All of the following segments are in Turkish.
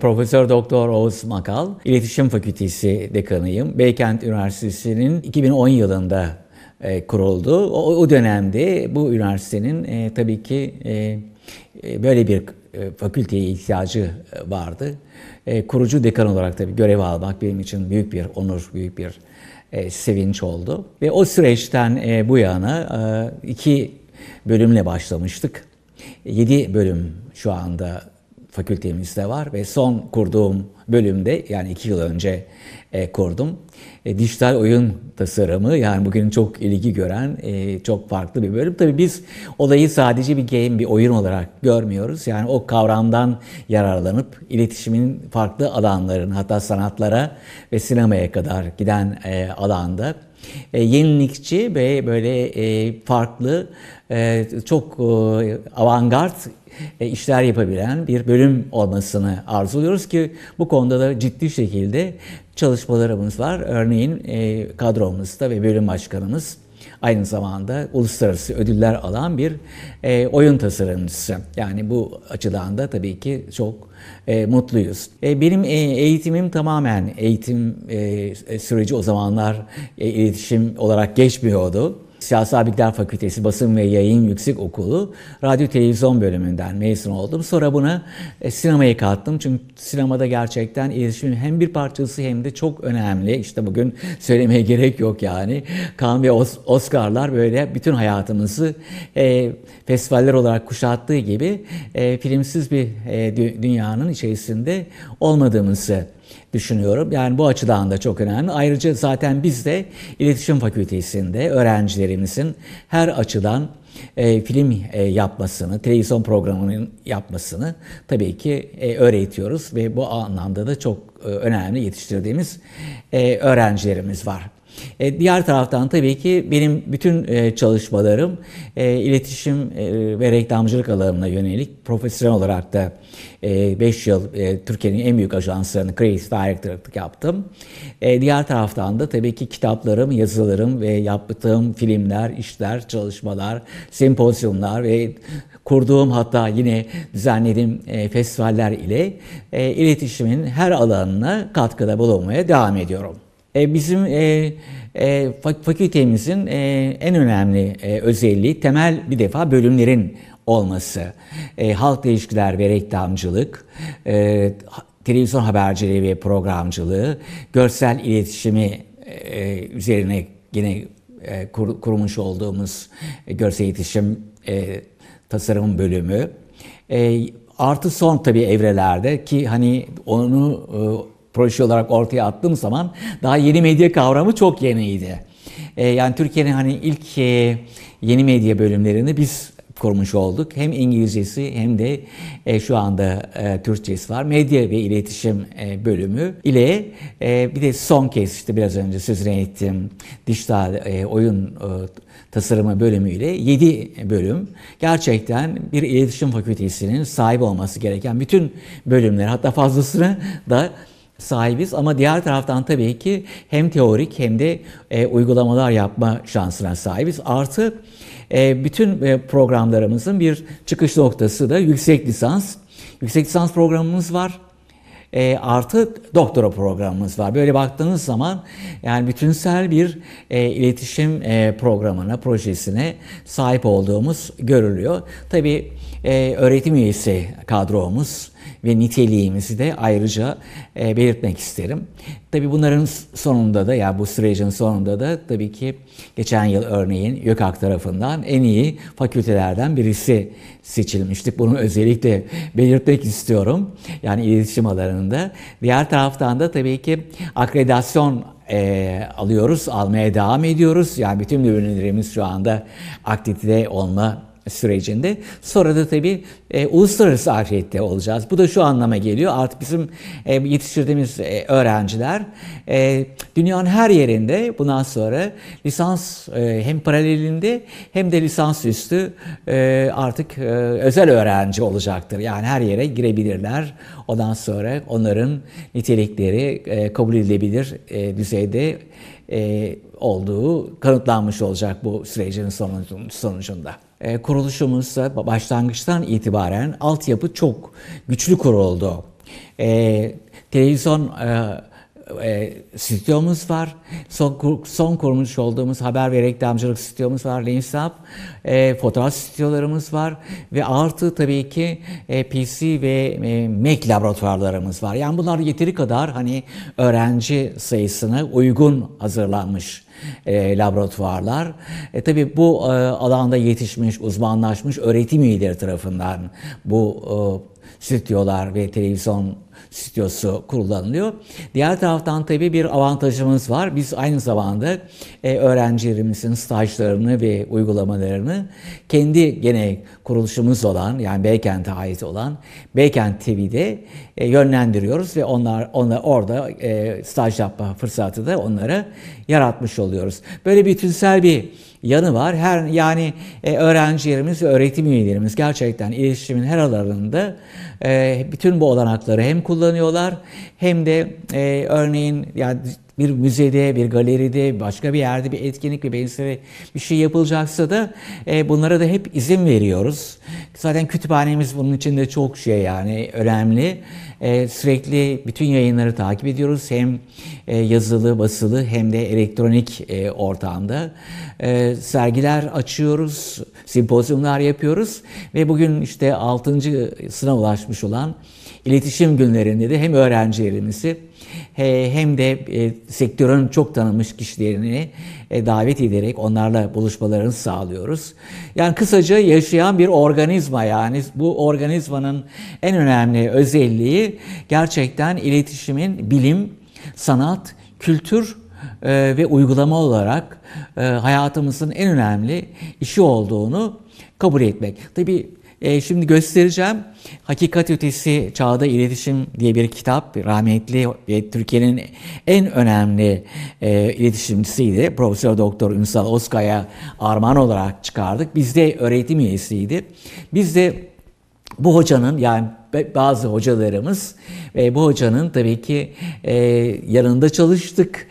Profesör Doktor Oğuz Makal, İletişim Fakültesi dekanıyım. Beykent Üniversitesi'nin 2010 yılında kuruldu. O dönemde bu üniversitenin tabii ki böyle bir fakülteye ihtiyacı vardı. Kurucu dekan olarak tabii görev almak benim için büyük bir onur, büyük bir sevinç oldu. Ve o süreçten bu yana 2 bölümle başlamıştık. 7 bölüm şu anda fakültemizde var ve son kurduğum bölümde, yani 2 yıl önce kurdum. Dijital oyun tasarımı, yani bugün çok ilgi gören çok farklı bir bölüm. Tabii biz olayı sadece bir game, bir oyun olarak görmüyoruz. Yani o kavramdan yararlanıp iletişimin farklı alanların, hatta sanatlara ve sinemaya kadar giden alanda yenilikçi ve böyle farklı, çok avantgard işler yapabilen bir bölüm olmasını arzuluyoruz ki bu konuda da ciddi şekilde çalışmalarımız var. Örneğin kadromuzda ve bölüm başkanımız aynı zamanda uluslararası ödüller alan bir oyun tasarımcısı. Yani bu açıdan da tabii ki çok mutluyuz. Benim eğitimim tamamen süreci o zamanlar iletişim olarak geçmiyordu. Siyasal Bilgiler Fakültesi Basın ve Yayın Yüksekokulu Radyo Televizyon bölümünden mezun oldum. Sonra buna sinemaya kattım. Çünkü sinemada gerçekten iletişimin hem bir parçası hem de çok önemli. İşte bugün söylemeye gerek yok yani. Cannes ve Oscar'lar böyle bütün hayatımızı festivaller olarak kuşattığı gibi filmsiz bir dünyanın içerisinde olmadığımızı düşünüyorum. Yani bu açıdan da çok önemli. Ayrıca zaten biz de İletişim Fakültesi'nde öğrencilerimizin her açıdan film yapmasını, televizyon programının yapmasını tabii ki öğretiyoruz ve bu anlamda da çok önemli yetiştirdiğimiz öğrencilerimiz var. Diğer taraftan tabii ki benim bütün çalışmalarım iletişim ve reklamcılık alanına yönelik. Profesyonel olarak da 5 yıl Türkiye'nin en büyük ajanslarını Creative Director'lık yaptım. Diğer taraftan da tabii ki kitaplarım, yazılarım ve yaptığım filmler, işler, çalışmalar, sempozyumlar ve kurduğum, hatta yine düzenlediğim festivaller ile iletişimin her alanına katkıda bulunmaya devam ediyorum. Bizim fakültemizin en önemli özelliği, temel bir defa bölümlerin olması. Halk ilişkiler ve reklamcılık, televizyon haberciliği ve programcılığı, görsel iletişimi üzerine yine kurmuş olduğumuz görsel iletişim tasarım bölümü. Artı son tabii evrelerde ki hani onu proje olarak ortaya attığım zaman daha yeni medya kavramı çok yeniydi. Yani Türkiye'nin hani ilk yeni medya bölümlerini biz kurmuş olduk. Hem İngilizcesi hem de şu anda Türkçesi var. Medya ve iletişim bölümü ile bir de son kez işte biraz önce sözüne ettiğim dijital oyun tasarımı bölümü ile 7 bölüm gerçekten bir iletişim fakültesinin sahip olması gereken bütün bölümler, hatta fazlasını da sahibiz. Ama diğer taraftan tabii ki hem teorik hem de uygulamalar yapma şansına sahibiz. Artı bütün programlarımızın bir çıkış noktası da yüksek lisans. Yüksek lisans programımız var. Artı doktora programımız var. Böyle baktığınız zaman yani bütünsel bir iletişim programına, projesine sahip olduğumuz görülüyor. Tabii öğretim üyesi kadromuz ve niteliğimizi de ayrıca belirtmek isterim. Tabii bunların sonunda da, yani bu sürecin sonunda da tabii ki geçen yıl örneğin YÖKAK tarafından en iyi fakültelerden birisi seçilmiştik. Bunu özellikle belirtmek istiyorum. Yani iletişim alanında. Diğer taraftan da tabii ki akreditasyon alıyoruz, almaya devam ediyoruz. Yani bütün bölümlerimiz şu anda akredite olma sürecinde. Sonra da tabii uluslararası afiyette olacağız. Bu da şu anlama geliyor. Artık bizim yetiştirdiğimiz öğrenciler dünyanın her yerinde bundan sonra lisans hem paralelinde hem de lisansüstü artık özel öğrenci olacaktır. Yani her yere girebilirler. Ondan sonra onların nitelikleri kabul edilebilir düzeyde olduğu kanıtlanmış olacak bu sürecin sonucunda. Kuruluşumuzda başlangıçtan itibaren altyapı çok güçlü kuruldu. televizyon stüdyomuz var. Son kurmuş olduğumuz haber ve reklamcılık stüdyomuz var. Linsap, fotoğraf stüdyolarımız var ve artı tabii ki PC ve Mac laboratuvarlarımız var. Yani bunlar yeteri kadar hani öğrenci sayısına uygun hazırlanmış laboratuvarlar. Tabii bu alanda yetişmiş, uzmanlaşmış öğretim üyeleri tarafından bu stüdyolar ve televizyon stüdyosu kullanılıyor. Diğer taraftan tabii bir avantajımız var. Biz aynı zamanda öğrencilerimizin stajlarını ve uygulamalarını kendi gene kuruluşumuz olan, yani Beykent'e ait olan Beykent TV'de yönlendiriyoruz ve onlar orada staj yapma fırsatı da onlara yaratmış oluyoruz. Böyle bütünsel bir yanı var. Yani öğrencilerimiz ve öğretim üyelerimiz gerçekten iletişimin her alanında bütün bu olanakları hem kullanıyorlar hem de örneğin yani bir müzede, bir galeride, başka bir yerde bir etkinlik ve benzeri bir şey yapılacaksa da bunlara da hep izin veriyoruz. Zaten kütüphanemiz bunun için de çok şey yani önemli. Sürekli bütün yayınları takip ediyoruz. Hem yazılı, basılı hem de elektronik ortamda. Sergiler açıyoruz, simpozyumlar yapıyoruz ve bugün işte 6. sınava ulaşmış olan iletişim günlerinde de hem öğrencilerimizi hem de sektörün çok tanınmış kişilerini davet ederek onlarla buluşmalarını sağlıyoruz. Yani kısaca yaşayan bir organizma, yani bu organizmanın en önemli özelliği gerçekten iletişimin bilim, sanat, kültür ve uygulama olarak hayatımızın en önemli işi olduğunu kabul etmek. Tabii şimdi göstereceğim. Hakikat Ötesi Çağda İletişim diye bir kitap. Rahmetli ve Türkiye'nin en önemli iletişimcisiydi. Profesör Doktor Ünsal Oskaya armağan olarak çıkardık. Biz de öğretim üyesiydi. Biz de bu hocanın, yani bazı hocalarımız ve bu hocanın tabii ki yanında çalıştık.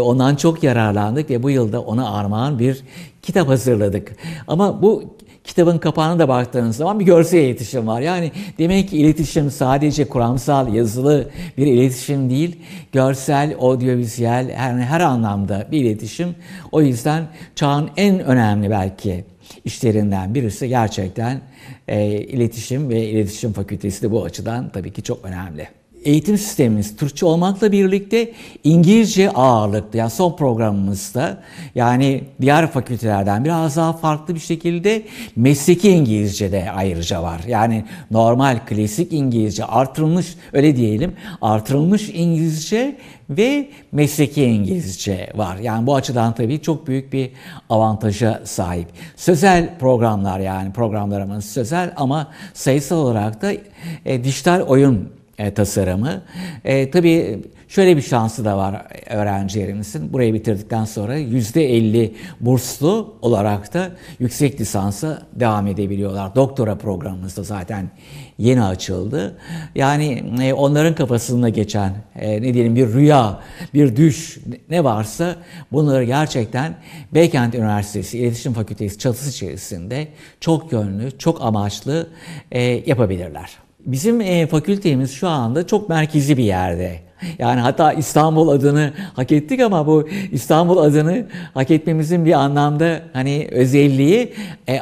Ondan çok yararlandık ve bu yılda ona armağan bir kitap hazırladık. Ama bu kitabın kapağına da baktığınız zaman bir görsel iletişim var. Yani demek ki iletişim sadece kuramsal, yazılı bir iletişim değil. Görsel, audiovizüel, her anlamda bir iletişim. O yüzden çağın en önemli belki işlerinden birisi gerçekten iletişim ve İletişim Fakültesi de bu açıdan tabii ki çok önemli. Eğitim sistemimiz Türkçe olmakla birlikte İngilizce ağırlıklı, yani son programımızda yani diğer fakültelerden biraz daha farklı bir şekilde mesleki İngilizce de ayrıca var. Yani normal klasik İngilizce, artırılmış, öyle diyelim, artırılmış İngilizce ve mesleki İngilizce var. Yani bu açıdan tabii çok büyük bir avantaja sahip. Sözel programlar, yani programlarımız sözel ama sayısal olarak da dijital oyun tasarımı. Tabii şöyle bir şansı da var öğrencilerimizin. Burayı bitirdikten sonra %50 burslu olarak da yüksek lisansa devam edebiliyorlar. Doktora programımız da zaten yeni açıldı. Yani onların kafasında geçen ne diyelim bir rüya, bir düş ne varsa bunları gerçekten Beykent Üniversitesi İletişim Fakültesi çatısı içerisinde çok yönlü, çok amaçlı yapabilirler. Bizim fakültemiz şu anda çok merkezi bir yerde. Yani hatta İstanbul adını hak ettik ama bu İstanbul adını hak etmemizin bir anlamda hani özelliği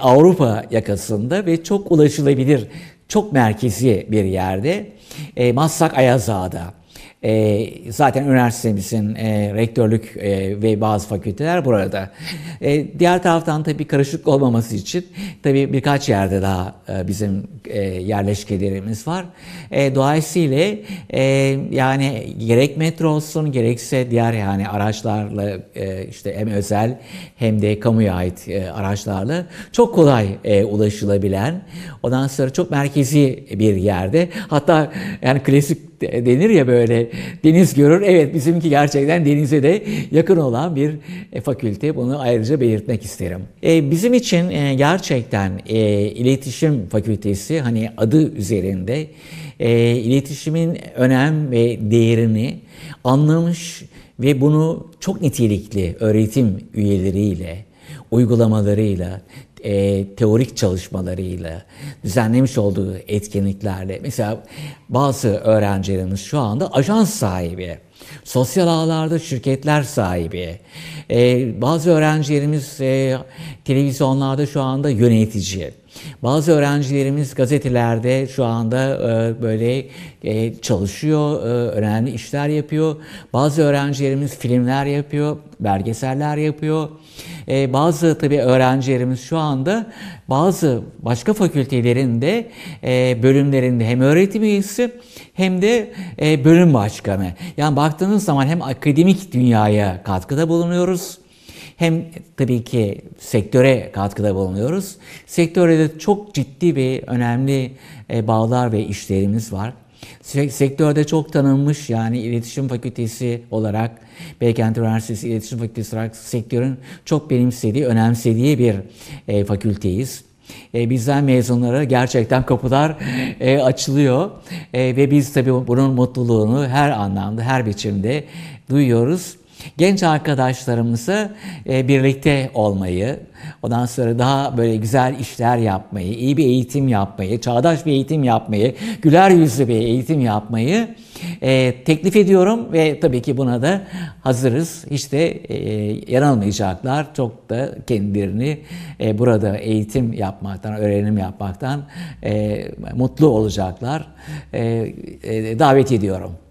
Avrupa yakasında ve çok ulaşılabilir, çok merkezi bir yerde. Maslak Ayazağa'da. Zaten üniversitemizin rektörlük ve bazı fakülteler burada. Diğer taraftan tabii karışıklık olmaması için tabii birkaç yerde daha bizim yerleşkelerimiz var. Dolayısıyla yani gerek metro olsun gerekse diğer yani araçlarla işte hem özel hem de kamuya ait araçlarla çok kolay ulaşılabilen, ondan sonra çok merkezi bir yerde. Hatta yani klasik denir ya böyle deniz görür. Evet, bizimki gerçekten denize de yakın olan bir fakülte. Bunu ayrıca belirtmek isterim. Bizim için gerçekten iletişim fakültesi hani adı üzerinde iletişimin önem ve değerini anlamış ve bunu çok nitelikli öğretim üyeleriyle, uygulamalarıyla, teorik çalışmalarıyla, düzenlemiş olduğu etkinliklerle, mesela bazı öğrencilerimiz şu anda ajans sahibi, sosyal ağlarda şirketler sahibi, bazı öğrencilerimiz televizyonlarda şu anda yönetici, bazı öğrencilerimiz gazetelerde şu anda böyle çalışıyor, önemli işler yapıyor. Bazı öğrencilerimiz filmler yapıyor, belgeseller yapıyor. Bazı tabii öğrencilerimiz şu anda bazı başka fakültelerin de bölümlerinde hem öğretim üyesi hem de bölüm başkanı. Yani baktığınız zaman hem akademik dünyaya katkıda bulunuyoruz, hem tabii ki sektöre katkıda bulunuyoruz. Sektörde de çok ciddi ve önemli bağlar ve işlerimiz var. Sektörde çok tanınmış, yani İletişim Fakültesi olarak, Beykent Üniversitesi İletişim Fakültesi olarak sektörün çok benimsediği, önemsediği bir fakülteyiz. Bizden mezunlara gerçekten kapılar açılıyor ve biz tabii bunun mutluluğunu her anlamda, her biçimde duyuyoruz. Genç arkadaşlarımızı birlikte olmayı, ondan sonra daha böyle güzel işler yapmayı, iyi bir eğitim yapmayı, çağdaş bir eğitim yapmayı, güler yüzlü bir eğitim yapmayı teklif ediyorum ve tabii ki buna da hazırız. Hiç de yanılmayacaklar. Çok da kendilerini burada eğitim yapmaktan, öğrenim yapmaktan mutlu olacaklar. Davet ediyorum.